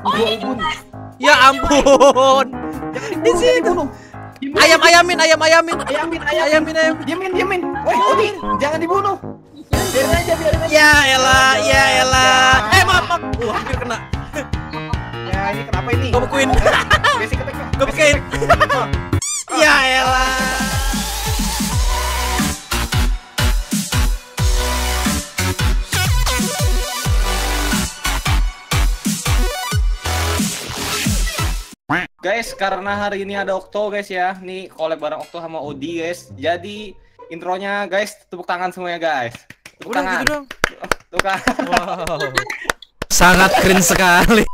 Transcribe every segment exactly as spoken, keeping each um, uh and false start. Oh, ya ampun. Di situ. Ayam ayamin, ayam ayamin, ayamin, ayamin, ayamin, diamin, diamin. Woi, Odi, jangan dibunuh. Biarin aja, biarin aja. Ya elah, ya elah. Eh, maaf, maaf. Wah, hampir kena. Ya, ini kenapa ini? Gebukin. Basic attack. Gebukin. Ya elah. Guys, karena hari ini ada Okto guys ya. Nih collab bareng Okto sama Odi guys. Jadi intronya guys, tepuk tangan semuanya guys. Tepuk udah, tangan. Gitu dong. Tepuk tangan. Wow. Sangat keren sekali.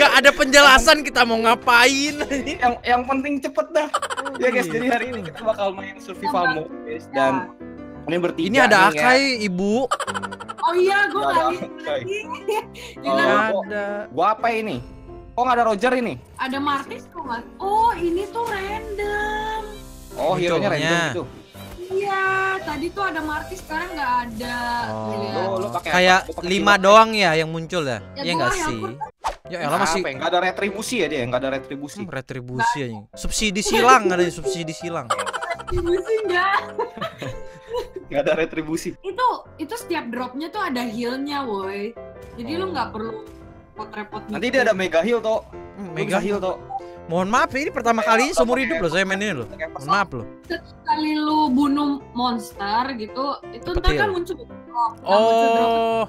Gak ada penjelasan kita mau ngapain. Yang yang penting cepet dah. Ya guys, jadi hari ini kita bakal main survival mode guys dan ini bertiga. Ini ada nih, Akai, ya. Ibu. Oh iya, gue nggak ngerti. Ada. Gue apa ini? Kok nggak ada Roger ini? Ada Martis tuh nggak? Oh ini tuh random. Oh hero nya random itu. Iya, tadi tuh ada Martis, sekarang nggak ada. Oh. Kayak lima doang ya yang muncul ya? Iya nggak sih? Ya elah masih. Nggak ada retribusi ya dia? Nggak ada retribusi. Retribusi aja. Subsidi silang, nggak ada subsidi silang. Retribusi nggak? Nggak ada retribusi. Itu itu setiap dropnya tuh ada healnya woi. Jadi oh. Lu nggak perlu repot-repot. Nanti gitu. Dia ada mega heal toh. Hmm, mega heal toh. Mohon maaf ini pertama kali seumur hidup loh saya main ini loh. Mohon maaf loh. Sekali lu bunuh monster gitu, itu ntar kan muncul drop. Oh.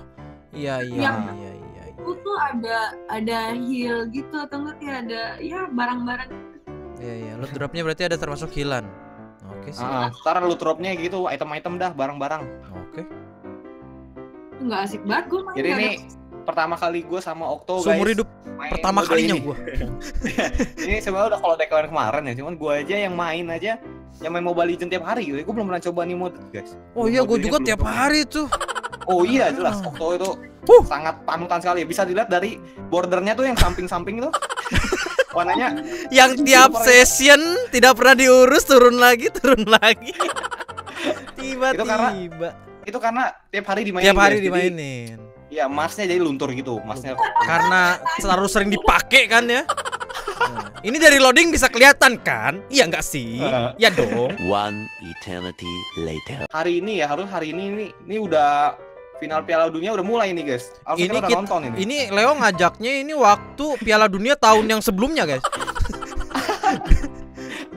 Iya iya iya iya. Itu tuh ada ada heal gitu atau enggak ya ada ya barang-barang. Iya iya, lu dropnya berarti ada termasuk healan. Oke sih. Ah, ntar lu dropnya gitu item-item dah barang-barang. Oke. Nggak asik banget gue main. Jadi ini pertama kali gue sama Okto guys. Seumur hidup pertama kalinya gue. Ini sebenarnya udah kalau deklan kemarin ya, cuman gue aja yang main aja, yang main Mobile Legends tiap hari. Gue belum pernah coba nih mode guys. Oh iya, gue juga tiap hari tuh. Oh iya jelas Okto itu uh. sangat panutan sekali. Bisa dilihat dari bordernya tuh yang samping-samping tuh. Warnanya yang tiap session tidak pernah diurus, turun lagi, turun lagi. Tiba-tiba. Itu karena tiap hari dimainin. Tiap hari dimainin. Iya, emasnya jadi luntur gitu, emasnya. Karena terlalu sering dipakai kan ya. Nah, ini dari loading bisa kelihatan kan? Iya nggak sih? Uh. Ya dong. One eternity later. Hari ini ya, harus hari ini ini, ini udah final Piala Dunia udah mulai nih guys. Harusnya ini kita udah nonton ini. Ini Leo ngajaknya ini waktu Piala Dunia tahun yang sebelumnya guys.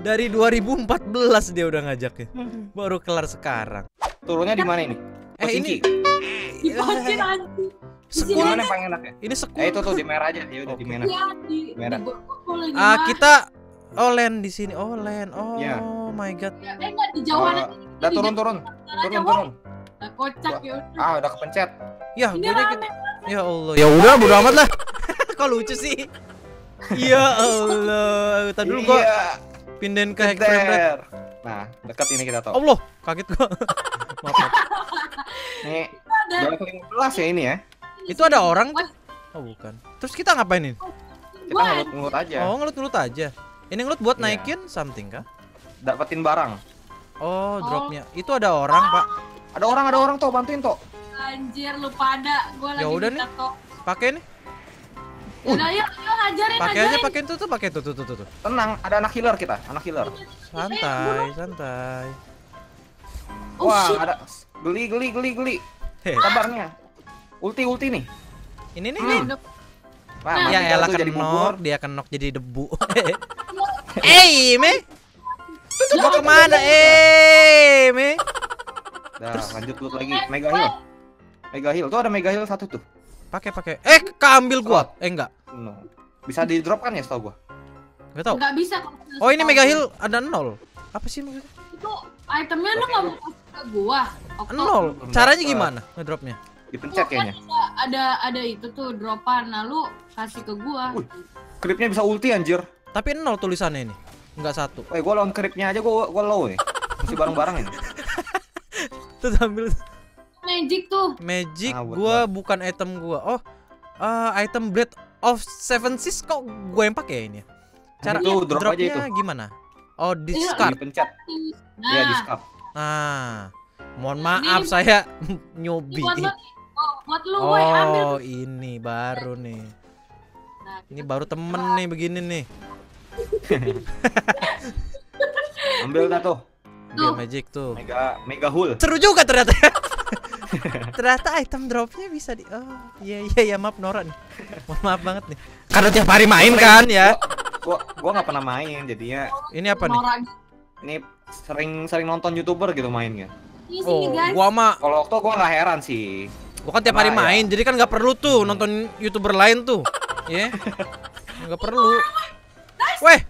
Dari dua ribu empat belas dia udah ngajaknya. Baru kelar sekarang. Turunnya di mana ini? Eh ini. Di Pocin anjing. Sekul mana yang paling enak ya? Ini sekul. Eh itu tuh di merah aja. Ya udah di merah. Di merah. Ah kita oh land di sini. Oh land. Oh my god. Eh enggak di jauhan. Udah turun-turun. Turun-turun. Nah, kocak ya. Ah, udah kepencet. Ya, gue dikit. Ya Allah. Ya udah bodo amat lah. Kok lucu sih? Ya Allah. Tadi dulu gua pindahin ke headset. Nah, dekat ini kita tahu. Allah, kaget gua. Maaf. Nih. Udah lima belas ya ini ya. Itu ada orang tuh. Oh, bukan. Terus kita ngapain ini? Kita ngelut-ngelut aja. Oh, ngelut-ngelut aja. Ini ngelut buat naikin something kah? Dapetin barang. Oh, dropnya. Itu ada orang, Pak. Ada orang, ada orang toh, bantuin toh. Anjir, lupa ada. Gua lagi minta toh. Pakai nih. Udah yuk, yuk ngajarin. Pakai aja, pakai itu tuh, pakai itu tuh, tuh, tuh. Tenang, ada anak healer kita, anak healer. Santai, santai. Wah, ada geli, geli, geli, geli. Kabarnya. Ulti, ulti nih. Ini nih. Wah, ya elah kenok, dia kenok jadi debu. Eh, me. Mau kemana, eh, me? Dah, terus lanjut loot lagi. Mega heal. Mega heal. Tuh ada mega heal satu tuh. Pakai pakai. Eh, keambil gua. Oh. Eh, enggak. No. Bisa di-drop kan ya setahu gua? Enggak tahu. Enggak bisa. Oh, ini mega heal ada nol. Apa sih maksudnya? Itu itemnya lu enggak mau ke gua. Nol. Caranya gimana ngedropnya? Dipencet kayaknya. Ada ada itu tuh dropan. Nah, lu kasih ke gua. Creepnya bisa ulti anjir. Tapi nol tulisannya ini. Enggak satu. Eh, gua lawan creepnya aja gua gua low ya. Masih bareng-bareng ini. Tuh ambil magic tuh. Magic nah, gua betul. Bukan item gua. Oh, uh, item Blade of Seven Seas kok gua yang pakai ini. Cara itu drop aja itu. Gimana? Oh, discard. Pencet. Nah. Ya, discard. Nah. Mohon maaf ini, saya nyobi. Ini buat, Oh, buat lu, oh, gue ambil. Oh, ini baru nih. Nah, ini baru temen nih begini nih. Ambil dah tuh. Ambil magic tuh. Mega mega hul. Seru juga ternyata. Ternyata item dropnya bisa di. Oh iya iya ya, maaf Noran, maaf, maaf banget nih. Karena tiap hari main kan ya. Gua gua nggak pernah main jadinya. Ini apa nih? Ini sering-sering nonton youtuber gitu mainnya. Oh gua mah. Kalau Okto gua nggak heran sih. Gua kan tiap hari main, jadi kan nggak perlu tuh nonton youtuber lain tuh, ya? Nggak perlu. Weh,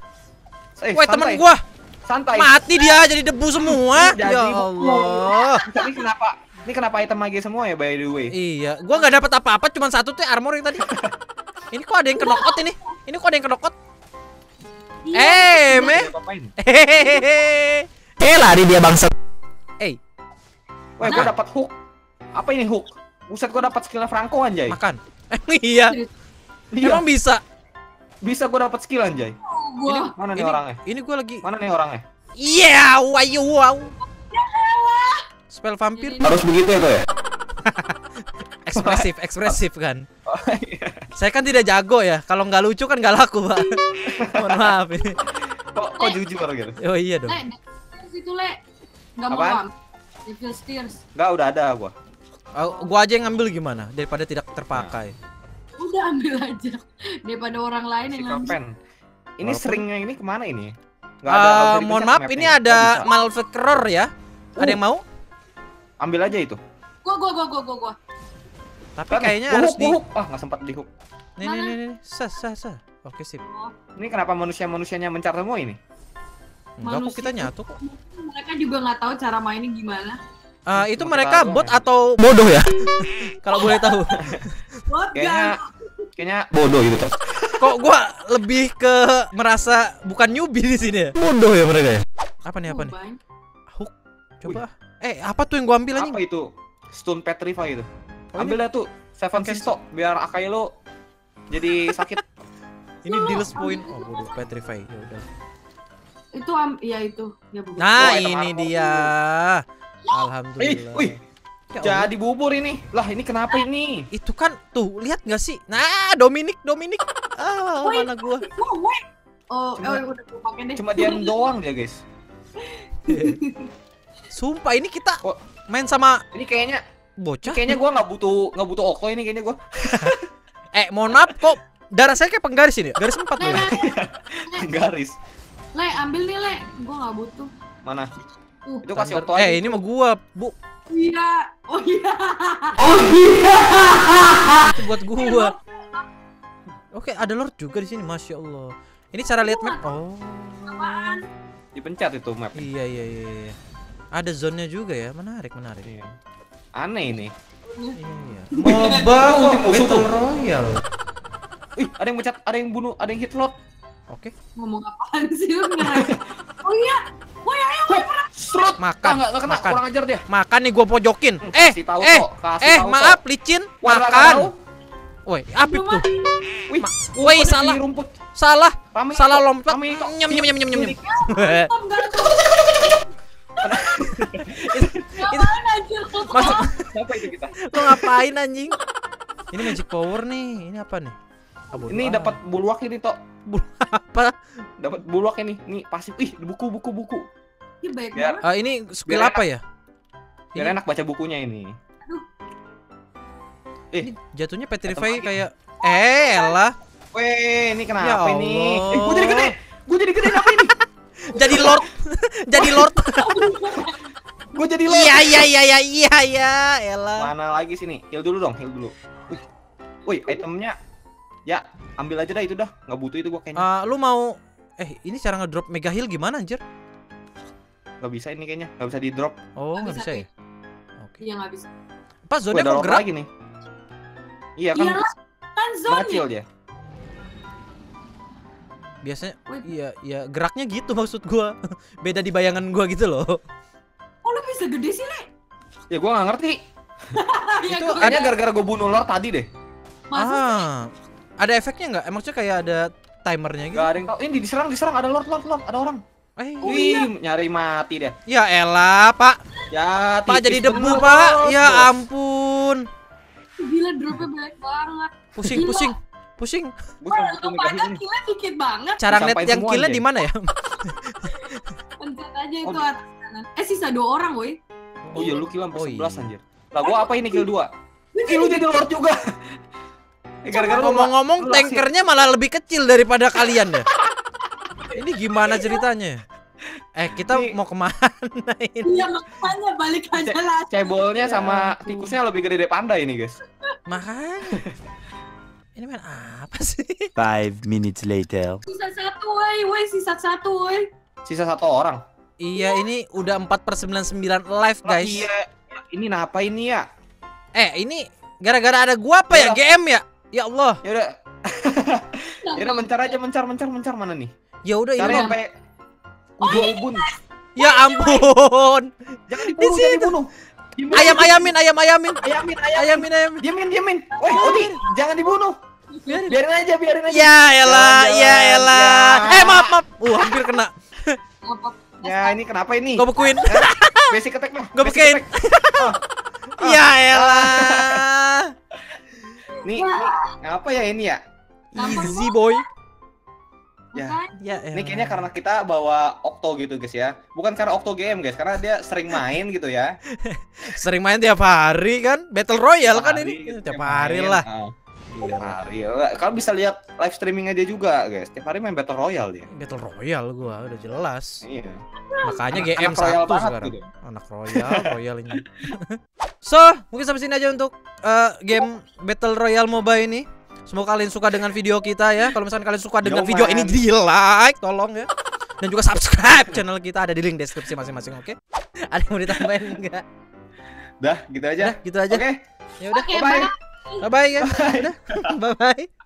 weh teman gua. Santai. Mati dia jadi debu semua. Ya Allah. Tapi kenapa? Ini kenapa item lagi semua ya, by the way? Iya, gua nggak dapat apa-apa, cuman satu tuh armor yang tadi. Ini kok ada yang kenokot ini? Ini kok ada yang kenokot? Eh, meh. Hehehe. Eh, lari dia bangsa. Eh. Wah, gua dapat hook. Apa ini hook? Buset, gua dapat skillnya Franco anjay. Makan. Iya. Emang bisa. Bisa gua dapat skill anjay. Ini mana nih orangnya? Ini gua lagi. Mana nih orangnya? Iya, wayu wow. Spell vampir harus begitu ya, tuh ya. Ekspresif, ekspresif kan. Oh, iya. Saya kan tidak jago ya. Kalau nggak lucu kan nggak laku, Pak. Mohon maaf ini. Kok, kok jujur gitu? Oh iya dong. Le, situ le. Nggak mau bang. Devil Steers. Nggak, udah ada gua. Oh, gua aja yang ngambil gimana? Daripada tidak terpakai. Nah. Udah ambil aja. Daripada orang lain yang ngambil. Ini walaupun seringnya ini kemana ini? Nggak ada. Uh, mohon maaf, ini ada malvekror ya. Uh. Ada yang mau? Ambil aja itu. Gua gua gua gua gua. Tapi kan, kayaknya gua harus hook, di hook. Ah, enggak sempat di hook. Nih nih nih nih. Sah sah sah. Oke, sip. Oh. Ini kenapa manusia-manusianya mencar semua ini? Enggak, kok kita nyatu kok. Mereka juga nggak tahu cara mainnya gimana. Uh, itu Mata mereka bot ya, atau bodoh ya? Kalau boleh tahu. Bot kayaknya kayaknya bodoh gitu, Cok. Kok gua lebih ke merasa bukan newbie di sini ya? Bodoh ya mereka ya. Apa nih apa nih? Hook. Coba. Uy. Eh, apa tuh yang gua ambil anjing? Apa itu? Stone Petrify itu. Oh, ambil dah tuh Seven Sisto biar Akai lo jadi sakit. Ini deals point. Oh, bodoh Petrify. Ya udah. Itu am ya itu. Ya, nah, oh, ini dia. Itu. Alhamdulillah. Wih, ya, jadi bubur ini. Lah, ini kenapa ini? Itu kan tuh, lihat nggak sih? Nah, Dominic, Dominic. Ah, oh, mana gua? Oh, cuma, oh, udah gua pakai deh. Cuma diam doang dia, guys. Sumpah ini kita oh, main sama ini kayaknya bocah. Kayaknya gua nggak butuh nggak butuh Okto ini kayaknya gua. Eh, mohon maaf kok darah saya kayak penggaris ini. Garis empat loh. Penggaris. Le, ambil nih Le. Gua nggak butuh. Mana? Uh, itu kasih Okto. Eh, ini mah gua, Bu. Iya. Oh iya. Oh iya. Itu buat gua. Oke, ada Lord juga di sini. Masya Allah. Ini cara lihat map. Oh. Apaan? Dipencet itu map. Iya iya iya. Ada zonnya juga ya, menarik menarik. Iya. Aneh ini. Iya. Mobile Battle Royale. Ih, ada yang mecat, ada yang bunuh, ada yang hitlot. Oke. Okay. Ngomong apaan sih lu? Oh iya. Woi ayo woi perang. Strut. Makan. Enggak kena, makan. Kurang ajar dia. Makan nih gua pojokin. Eh, tahu, eh, kasih eh, tahu, maaf licin. Wah, makan. Woi, apip tuh. Wih, woi salah. Salah. Rami, salah lompat. Nyem nyem nyem nyem nyem. Masuk apa itu kita? Lo ngapain anjing? Ini magic power nih. Ini apa nih? Oh, ini dapat bulwak ini Tok. Apa? Dapat bulwak ini. Nih pasif. Ih, buku buku buku. Ini baik banget. Uh, ini skill apa ya? Biar enak baca bukunya ini. Aduh. Eh, ini jatuhnya petrify kayak eh elah. Weh, ini kenapa ini? Eh, gua jadi gede. Gua jadi gede apa ini? Jadi lord. Jadi lord. Gue jadi lord. Iya iya iya iya iya iya. Elah. Mana lagi sini? Heal dulu dong, heal dulu. Wih. Wih, itemnya. Ya, ambil aja dah itu dah. Nggak butuh itu gua kayaknya. Uh, lu mau eh ini cara ngedrop mega heal gimana anjir? Nggak bisa ini kayaknya. Nggak bisa di-drop. Oh, nggak bisa, bisa ya? Oke. Iya, nggak bisa. Pas zonnya kok gerak lagi nih. Iya kan. Iyalah, kan zonnya. Dia. Biasanya iya iya geraknya gitu maksud gua. Beda di bayangan gua gitu loh. Oh, lu bisa gede sih, Le? Ya gua nggak ngerti. Itu kayaknya gara-gara gua bunuh Lord tadi deh. Ah, ada efeknya nggak? Emangnya kayak ada timernya gitu? Gak ada yang tahu. Ini diserang diserang ada Lord Lord Lord ada orang. Eh, oh, iya, nyari mati deh. Ya elah, Pak. Ya, Pak jadi debu, Pak. Ya ampun. Gila dropnya banyak banget. Pusing, gila. pusing, pusing. Waduh, padahal killnya dikit banget. Cara net yang killnya di mana ya? Pencet aja itu oh. atas sana. Eh sisa dua orang, woi. Oh iya, lu kill sampai sebelas anjir. Lah gua apa ini kill dua? Kill lu jadi lord juga. Gara-gara ngomong-ngomong tankernya malah lebih kecil daripada kalian ya. Ini gimana ceritanya? Eh kita ini... mau kemana ini? Iya makanya balik aja lah. Ce cebolnya sama tikusnya lebih gede dari panda ini guys. Makanya. Ini main apa sih? Five minutes later. Sisa satu woi woi sisa satu woi. Sisa satu orang. Iya oh. ini udah empat per sembilan puluh sembilan live guys. Oh, iya. Ini napa ini ya? Eh ini gara-gara ada gua apa ya? G M ya? Ya Allah. Ya udah. Ya udah mencar aja mencar mencar mencar mana nih? Ya udah ini sampai ubun. Ya ampun. Jangan dibunuh, jangan dibunuh. Ayam-ayamin, ayam-ayamin. Ayamin, ayamin, ayamin. Diamin, diamin. Woi, Odi, jangan dibunuh. Biarin aja, biarin aja. Ya elah, ya elah. Eh, maaf, maaf. Uh, hampir kena. Ya, ini kenapa ini? Gua bekuin. Basic attack mah. Gua bekuin. Ya elah. Nih, apa ya ini ya? Easy boy. Ya. Ya, ya, ini kayaknya karena kita bawa Okto gitu guys ya. Bukan karena Okto G M guys, karena dia sering main gitu ya. Sering main tiap hari kan, Battle Royale kan ini. Gitu, tiap hari main. lah. Oh, tiap hari. Kalau bisa lihat live streaming aja juga guys. Tiap hari main Battle Royale dia. Battle Royale gua udah jelas. Iya. Makanya anak, G M anak royal satu sekarang. Gitu. Anak Royale, Royale ini. So, mungkin sampai sini aja untuk uh, game Battle Royale Mobile ini. Semoga kalian suka dengan video kita ya. Kalau misalkan kalian suka dengan Yo video man. ini, di like, tolong ya. Dan juga subscribe channel kita, ada di link deskripsi masing-masing. Oke? Okay? Ada yang mau ditambahin enggak? Dah, gitu aja. Dah, gitu aja. Oke. Okay. Ya udah. Okay, bye bye. Bye bye guys. Bye bye.